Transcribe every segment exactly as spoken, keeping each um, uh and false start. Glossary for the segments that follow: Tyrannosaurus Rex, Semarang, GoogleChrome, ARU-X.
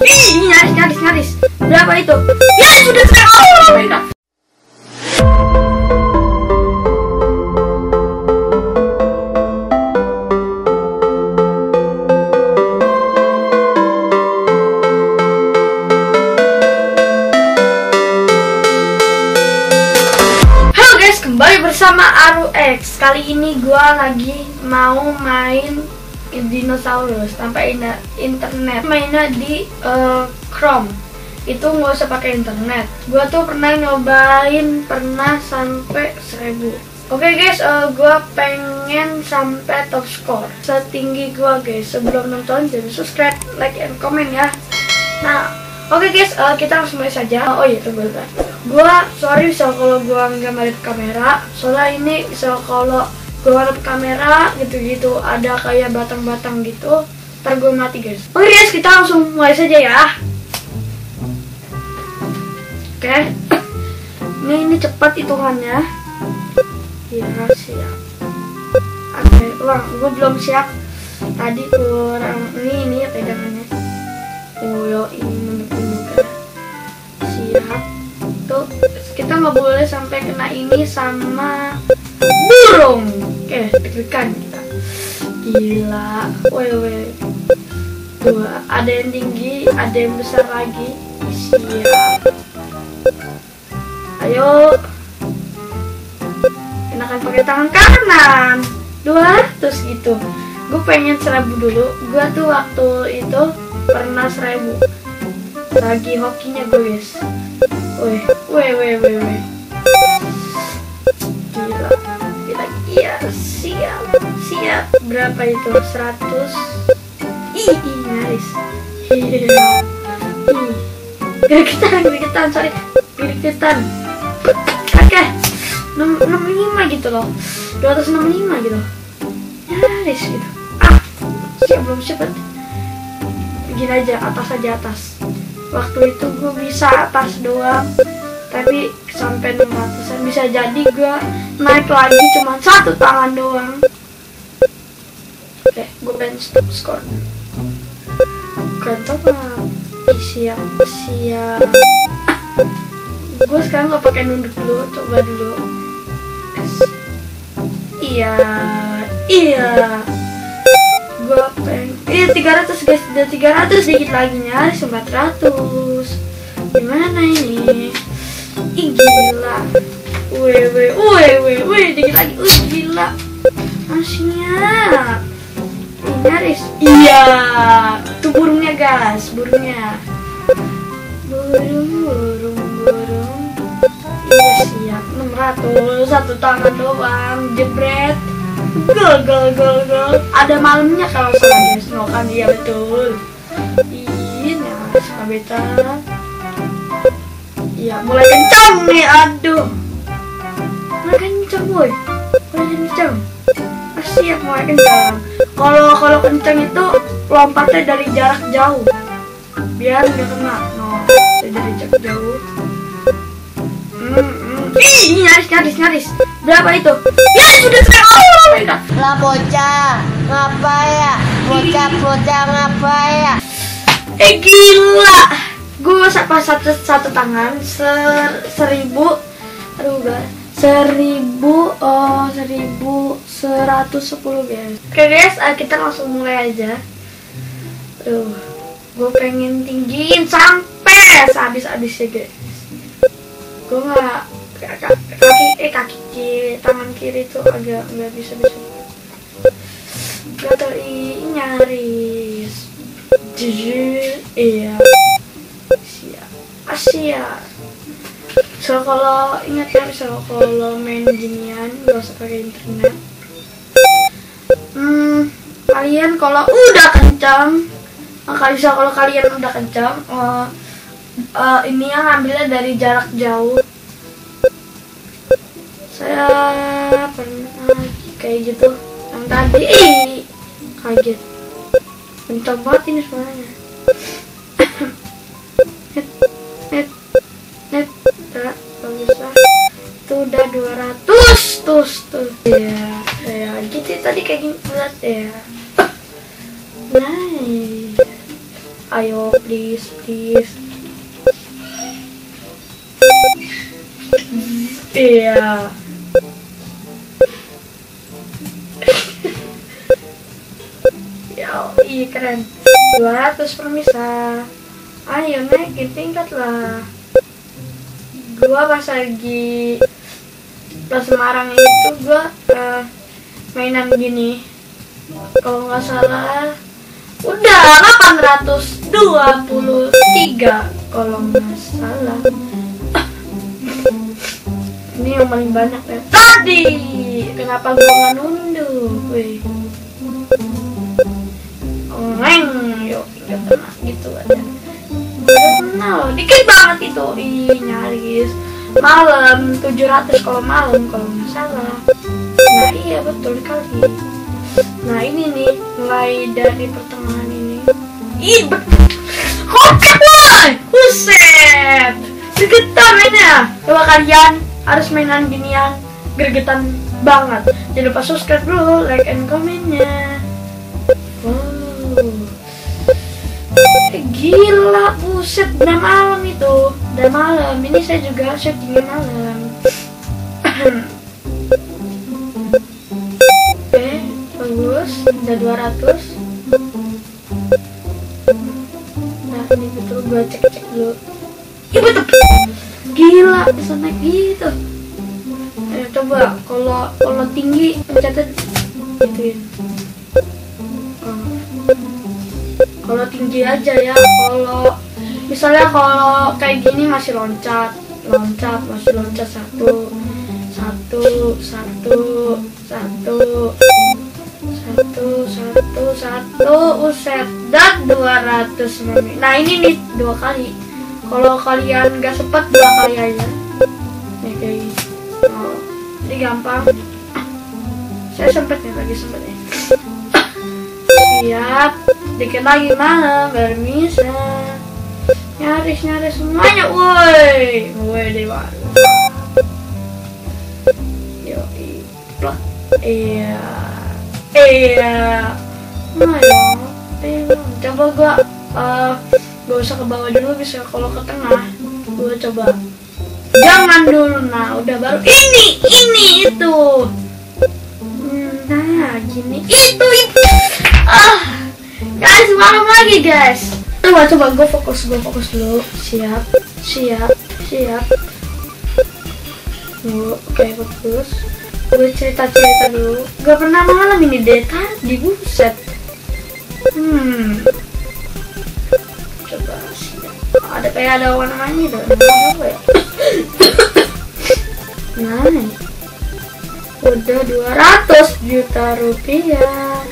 Ih, nyaris, nyaris, nyaris. Berapa itu? Ya, sudah terang. Sama A R U X, kali ini gue lagi mau main dinosaurus tanpa internet. Mainnya di uh, Chrome, itu nggak usah pakai internet. Gue tuh pernah nyobain, pernah sampai seribu. Oke guys, uh, gue pengen sampai top score setinggi gue guys. Sebelum nonton jangan subscribe, like, and comment ya. Nah, oke guys, uh, kita langsung mulai saja. Oh iya, tunggu bentar. Gua sorry so kalau gua nggak ngarep kamera, soalnya ini so kalau gua ngarep kamera gitu-gitu ada kayak batang-batang gitu, ntar gua mati guys. Oke guys, kita langsung mulai saja ya. Oke, okay. ini ini cepat hitungannya. Ya siap. Oke, okay. Wah, gua belum siap. Tadi kurang ini ini pegangannya. Oh yo, ini menurut siap. Tuh, kita nggak boleh sampai kena ini sama burung. Oke, deg-degan kita. Gila, wewe. Tuh, ada yang tinggi, ada yang besar lagi. Siap. Ayo. Enakan pakai tangan kanan. Dua, terus gitu. Gue pengen seribu dulu. Gue tuh waktu itu pernah seribu. Lagi hokinya gue guys. Weh, weh, weh, weh, weh. Gila, gila, iya, siap, siap. Berapa itu? seratus. Ih, nyaris. Gila. Ih, gergetan, gergetan, sorry, gergetan. Oke, enam puluh lima gitu loh, dua ratus enam puluh lima gitu. Nyaris gitu. Ah, siap, belum cepet. Gila aja, atas aja, atas. Waktu itu gue bisa atas doang, tapi sampai enam ratusan bisa jadi gue naik lagi cuma satu tangan doang. Oke, gue pengen stop skor. Keren banget. Siap, siap. Gue sekarang gak pakai nunduk dulu, coba dulu. Iya, iya. Gue pengen iya tiga ratus guys, udah tiga ratus dikit lagi nyaris empat ratus. Gimana ini? Ih gila. Wewe, wewe, wewe dikit lagi. Uh gila. Masihnya. Nyaris. Iya, itu burungnya guys, burungnya. Burung, burung, burung. Iya siap. enam ratus satu tangan doang, jebret. Gol, gol, gol, gol. Ada malamnya kalau salah guys, no kan dia betul. Ih, nyaris kabeta. Iya, mulai kencang nih, aduh. Mulai kencang boy, mulai kencang. Siap mulai kencang. Kalau kalau kencang itu lompatnya dari jarak jauh. Biar nggak kena, no. Dari jarak jauh. Hmm. Ih, nyaris, nyaris, nyaris. Berapa itu? Ya, sudah sekarang. Oh my god. Lah bocah, ngapain ya? Bocah, bocah, ngapain ya? Eh, gila. Gue sampai satu, satu tangan. Ser, seribu. Aduh, guys. Seribu, oh, seribu, seratus sepuluh, guys. Oke, guys. Kita langsung mulai aja. Aduh. Gue pengen tinggiin sampai sehabis-habisnya, guys. Gue nggak... kaki eh kaki kiri, tangan kiri itu agak nggak bisa bisa gatel nyaris jujur. Iya siap, siap. So kalau ingat ya, so kalau main ginian nggak usah pakai internet. Hmm, kalian kalau udah kencang, kalian so kalau kalian udah kencang uh, uh, ini yang ambilnya dari jarak jauh. Saya pernah kayak gitu yang tadi. Ih, kaget bentar banget ini semuanya. net net net udah bisa itu udah dua ratus terus tuh ya kayak gitu tadi kayak gini berat ya. Nah Ayo, please, please. Iya. Yoi, keren. dua ratus permisa. Ayo naikin tingkat lah. Gua pas lagi ke Semarang itu gua uh, mainan gini. Kalau nggak salah udah delapan ratus dua puluh tiga kalau nggak salah. Ini yang paling banyak ya. Tadi kenapa gua nggak nunduh? Wih. Neng, yuk kita kena gitu aja. Udah kenal, dikit banget itu. Ih, nyaris malam tujuh ratus kalau malam kalau nggak salah. Nah iya betul kali. Nah ini nih mulai dari pertengahan ini. Ih, hoki boy, buset, segetar mainnya. Coba kalian harus mainan ginian, gergetan banget. Jangan lupa subscribe dulu, like and comment-nya. Wow. Gila, buset, udah malam itu. Udah malam, ini saya juga syutingnya malam. Oke, bagus, udah dua ratus. Nah, ini betul, gue cek-cek dulu. Ih, betul. Gila, bisa naik gitu. Ayo, coba, kalau kalau tinggi, pencatat gituin. Kalau tinggi aja ya, kalau misalnya kalau kayak gini masih loncat, loncat, masih loncat satu, satu, satu, satu, satu, satu, satu, uset, dan dua ratus. Nah ini nih dua kali. Kalau kalian nggak sempat dua kali aja, nih kayak gini. Oh, ini gampang. Saya sempet nih lagi sempet nih. Siap. Dikit lagi malam, baru bisa nyaris-nyaris semuanya, woi, woi deh baru. Yo, plak, iya, iya, ayo, ayo, coba gua, uh, gak usah ke bawah dulu bisa, kalau ke tengah, gua coba, jangan dulu, nah udah baru ini, ini itu, nah gini, itu itu, ah. Guys, malam lagi guys. Coba coba gue fokus, gue fokus dulu. Siap, siap, siap. Oke, okay, fokus. Gue cerita cerita dulu. Gak pernah malam ini deh tadi, buset. Hmm. Coba siap. Ada kayak ada warna mani dong. Apa ya? Nah, udah dua ratus juta rupiah.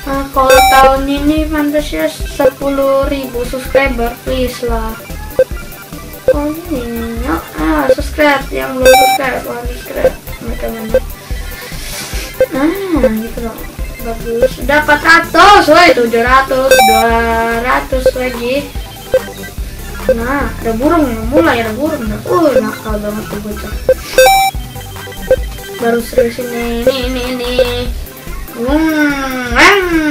Nah, kalau tahun ini fantasy sepuluh ribu subscriber, please lah. Oh ini, ah subscribe yang belum subscribe, oh, subscribe mereka mana? Nah gitu loh, bagus. Dapat seratus, woi tujuh ratus, dua ratus lagi. Nah ada burung, mulai ada burung, dah. Uh nakal banget tuh bocah. Baru serius ini, ini, ini, ini. Hmm, malam,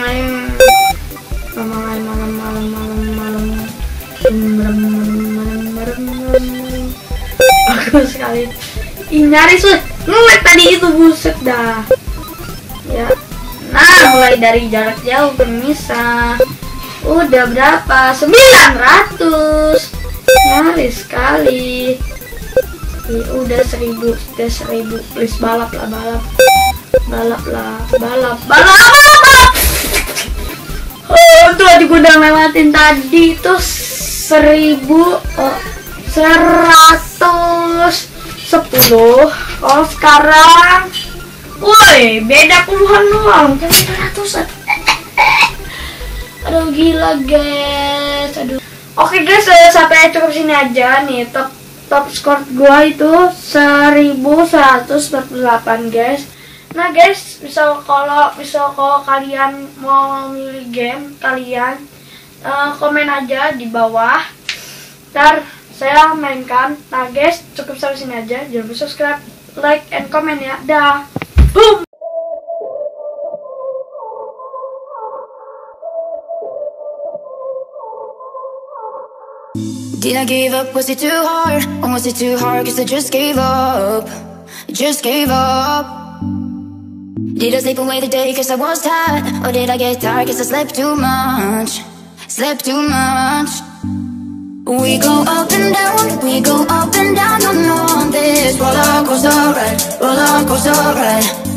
malam, malam, malam, malam, malam, malam, malam, bagus sekali. Ih, nyaris sulit. Ngeliat tadi itu, buset dah. Ya, nah mulai dari jarak jauh pemisah. Udah berapa? sembilan ratus. Nyaris sekali. Ih, udah seribu, udah seribu. Please balap lah, balap. balap lah balap balap balap oh tuh aja gue udah lewatin tadi itu seribu oh, seratus sepuluh. Oh sekarang woi beda puluhan doang, jadi ratusan. Aduh gila guys, aduh. Oke guys, sampai cukup sini aja nih top top skor gue itu seribu seratus empat puluh delapan guys. Nah guys, misal kalau misal kalau kalian mau milih game kalian uh, komen aja di bawah. Ntar saya mainkan. Nah guys, cukup sampai sini aja. Jangan lupa subscribe, like, and comment ya. Dah. Boom. Did I give up? Was it too hard? Or was it too hard? Cause I just gave up, just gave up. Did I sleep away the day cause I was tired? Or did I get tired cause I slept too much, slept too much? We go up and down, we go up and down, on this roller coaster ride, roller coaster ride.